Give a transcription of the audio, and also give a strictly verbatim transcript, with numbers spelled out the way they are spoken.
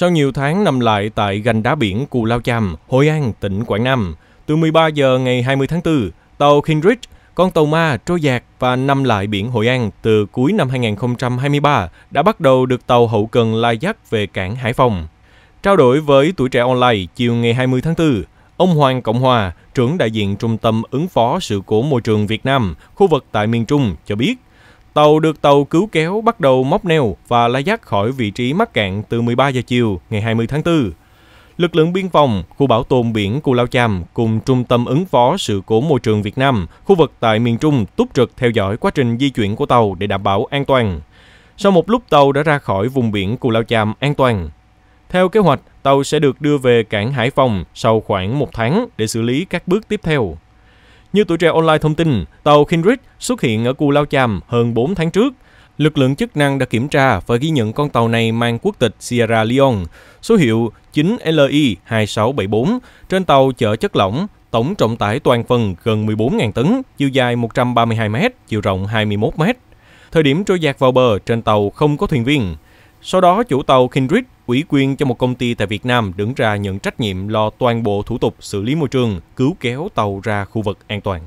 Sau nhiều tháng nằm lại tại gành đá biển Cù Lao Chàm, Hội An, tỉnh Quảng Nam, từ mười ba giờ ngày hai mươi tháng tư, tàu King Rich, con tàu ma trôi dạt và nằm lại biển Hội An từ cuối năm hai nghìn không trăm hai mươi ba đã bắt đầu được tàu hậu cần lai dắt về cảng Hải Phòng. Trao đổi với Tuổi Trẻ Online chiều ngày hai mươi tháng tư, ông Hoàng Cộng Hòa, trưởng đại diện Trung tâm ứng phó sự cố môi trường Việt Nam, khu vực tại miền Trung cho biết, tàu được tàu cứu kéo bắt đầu móc neo và lai dắt khỏi vị trí mắc cạn từ mười ba giờ chiều ngày hai mươi tháng tư. Lực lượng biên phòng, khu bảo tồn biển Cù Lao Chàm cùng Trung tâm ứng phó sự cố môi trường Việt Nam, khu vực tại miền Trung túc trực theo dõi quá trình di chuyển của tàu để đảm bảo an toàn. Sau một lúc tàu đã ra khỏi vùng biển Cù Lao Chàm an toàn. Theo kế hoạch, tàu sẽ được đưa về cảng Hải Phòng sau khoảng một tháng để xử lý các bước tiếp theo. Như Tuổi Trẻ Online thông tin, tàu King Rich xuất hiện ở Cù Lao Chàm hơn bốn tháng trước. Lực lượng chức năng đã kiểm tra và ghi nhận con tàu này mang quốc tịch Sierra Leone, số hiệu chín L I hai sáu bảy bốn, trên tàu chở chất lỏng, tổng trọng tải toàn phần gần mười bốn nghìn tấn, chiều dài một trăm ba mươi hai mét, chiều rộng hai mươi mốt mét. Thời điểm trôi dạt vào bờ, trên tàu không có thuyền viên. Sau đó, chủ tàu King Rich ủy quyền cho một công ty tại Việt Nam đứng ra nhận trách nhiệm lo toàn bộ thủ tục xử lý môi trường, cứu kéo tàu ra khu vực an toàn.